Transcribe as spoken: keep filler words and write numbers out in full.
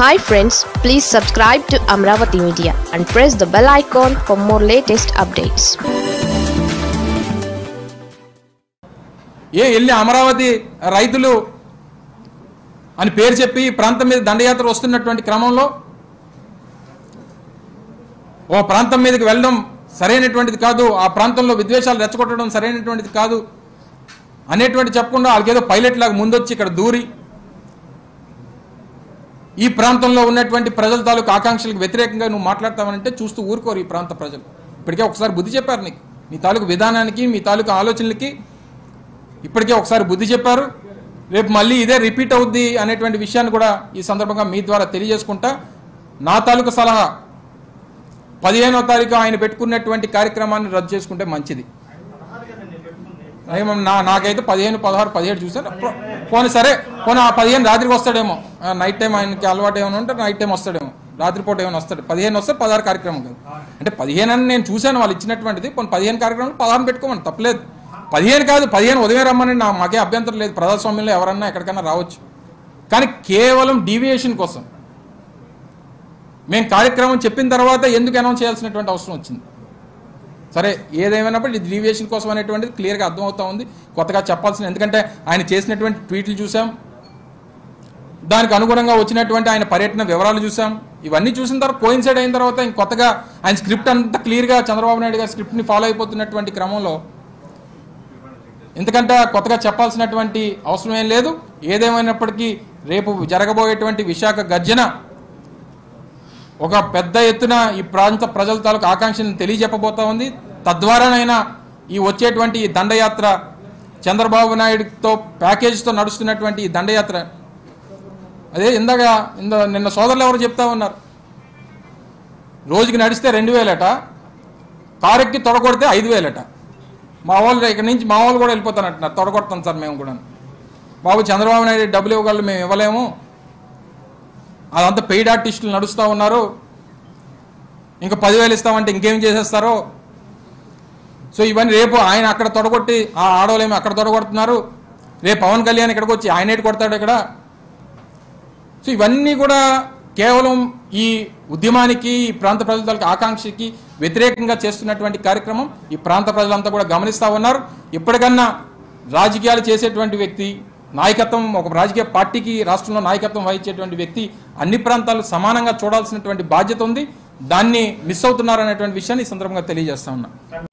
Hi friends, please subscribe to Amravati Media and press the bell icon for more latest updates. ये इल्ले अमरावती राइतुलु अनि Peru चेप्पि प्रांतं मीद दंडयात्र वस्तुन्नटुवंटि क्रमंलो ओ प्रांतं मीदकि वेल्लडं सरैनटुवंटिदि कादु आ प्रांतंलो विद्वेषालु रेच्चगोट्टडं सरैनटुवंटिदि कादु अनेटुवंटि चेप्पकुंडा आल्लेदो pilot लागा मुंदोच्चि इक्कड दूरी ఈ ప్రాంతంలో ఉన్నటువంటి ప్రజల తాలూకు ఆకాంక్షలకు వ్యతిరేకంగా నువ్వు మాట్లాడతావనంటే చూస్తూ ఊరుకోరు ఈ ప్రాంత ప్రజలు. ఇప్పటికే ఒకసారి బుద్ధి చెప్పారు నీకు, మీ తాలూకు విధానానికి మీ తాలూకు ఆలోచనలకి ఇప్పటికే ఒకసారి బుద్ధి చెప్పారు. రేపు మళ్ళీ ఇదే రిపీట్ అవుద్ది అనేటువంటి విషయాన్ని కూడా ఈ సందర్భంగా మీ ద్వారా తెలియజేసుకుంటా నా తాలూకు సలహా పదిహేనవ తారీఖు ఆయన పెట్టుకున్నటువంటి కార్యక్రమాన్ని రద్దు చేసుకుంటే మంచిది. ఏమో నా నాకైతే పదిహేను పదహారు పదిహేడు చూసాను. పోనీ సరే, పోనీ ఆ పదిహేను రాత్రికి వస్తాడేమో, నైట్ టైం ఆయనకి అలవాటు ఏమైనా ఉంటే నైట్ టైం వస్తాడేమో, రాత్రిపూట ఏమైనా వస్తాడు. పదిహేను వస్తే పదహారు కార్యక్రమం కాదు అంటే పదిహేను అని నేను చూశాను వాళ్ళు ఇచ్చినటువంటిది. పోనీ పదిహేను కార్యక్రమాలు పదహారు పెట్టుకోమని తప్పలేదు, పదిహేను కాదు పదిహేను ఉదయం రమ్మని నా మాకే అభ్యంతరం లేదు. ప్రజాస్వామ్యంలో ఎవరన్నా ఎక్కడికైనా రావచ్చు, కానీ కేవలం డీవియేషన్ కోసం మేము కార్యక్రమం చెప్పిన తర్వాత ఎందుకు అనౌన్స్ చేయాల్సినటువంటి అవసరం వచ్చింది? సరే, ఏదేమైనప్పుడు ఇది డీవియేషన్ కోసం అనేటువంటిది క్లియర్గా అర్థమవుతా ఉంది. కొత్తగా చెప్పాల్సిన, ఎందుకంటే ఆయన చేసినటువంటి ట్వీట్లు చూసాం, దానికి అనుగుణంగా వచ్చినటువంటి ఆయన పర్యటన వివరాలు చూసాం. ఇవన్నీ చూసిన తర్వాత కోయిన్సైడ్ అయిన తర్వాత ఇంక కొత్తగా ఆయన స్క్రిప్ట్ అంతా క్లియర్గా చంద్రబాబు నాయుడు గారి స్క్రిప్ట్ని ఫాలో అయిపోతున్నటువంటి క్రమంలో ఎందుకంటే కొత్తగా చెప్పాల్సినటువంటి అవసరం ఏం లేదు. ఏదేమైనప్పటికీ రేపు జరగబోయేటువంటి విశాఖ గర్జన ఒక పెద్ద ఎత్తున ఈ ప్రాంత ప్రజల తాలూకు ఆకాంక్షలను తెలియజెప్పబోతా ఉంది. తద్వారానైనా ఈ వచ్చేటువంటి ఈ దండయాత్ర, చంద్రబాబు నాయుడుతో ప్యాకేజీతో నడుస్తున్నటువంటి ఈ దండయాత్ర, అదే ఇందాక ఇంద నిన్న సోదరులు ఎవరు చెప్తా ఉన్నారు, రోజుకి నడిస్తే రెండు వేలట, కారెక్కి తొడగొడితే ఐదు వేలట. మా వాళ్ళు ఇక్కడి నుంచి మా వాళ్ళు కూడా వెళ్ళిపోతానంటున్నారు, తొడగొడతాం సార్ మేము కూడా. బాబు, చంద్రబాబు నాయుడు డబ్బులు ఇవ్వగలరు, మేము ఇవ్వలేము, అదంతా పెయిడ్ ఆర్టిస్టులు నడుస్తూ ఉన్నారు, ఇంకా పదివేలు ఇస్తామంటే ఇంకేం చేసేస్తారో. సో ఇవన్నీ రేపు ఆయన అక్కడ తొడగొట్టి ఆ ఆడోళ్ళేమో అక్కడ తొడగొడుతున్నారు, రేపు పవన్ కళ్యాణ్ ఇక్కడికి వచ్చి ఆయన ఏటి కొడతాడు ఇక్కడ. సో ఇవన్నీ కూడా కేవలం ఈ ఉద్యమానికి, ఈ ప్రాంత ప్రజల ఆకాంక్షకి వ్యతిరేకంగా చేస్తున్నటువంటి కార్యక్రమం. ఈ ప్రాంత ప్రజలంతా కూడా గమనిస్తూ ఉన్నారు. ఇప్పటికన్నా రాజకీయాలు చేసేటువంటి వ్యక్తి, నాయకత్వం, ఒక రాజకీయ పార్టీకి రాష్ట్రంలో నాయకత్వం వహించేటువంటి వ్యక్తి అన్ని ప్రాంతాలు సమానంగా చూడాల్సినటువంటి బాధ్యత ఉంది. దాన్ని మిస్ అవుతున్నారనేటువంటి విషయాన్ని ఈ సందర్భంగా తెలియజేస్తా ఉన్నా.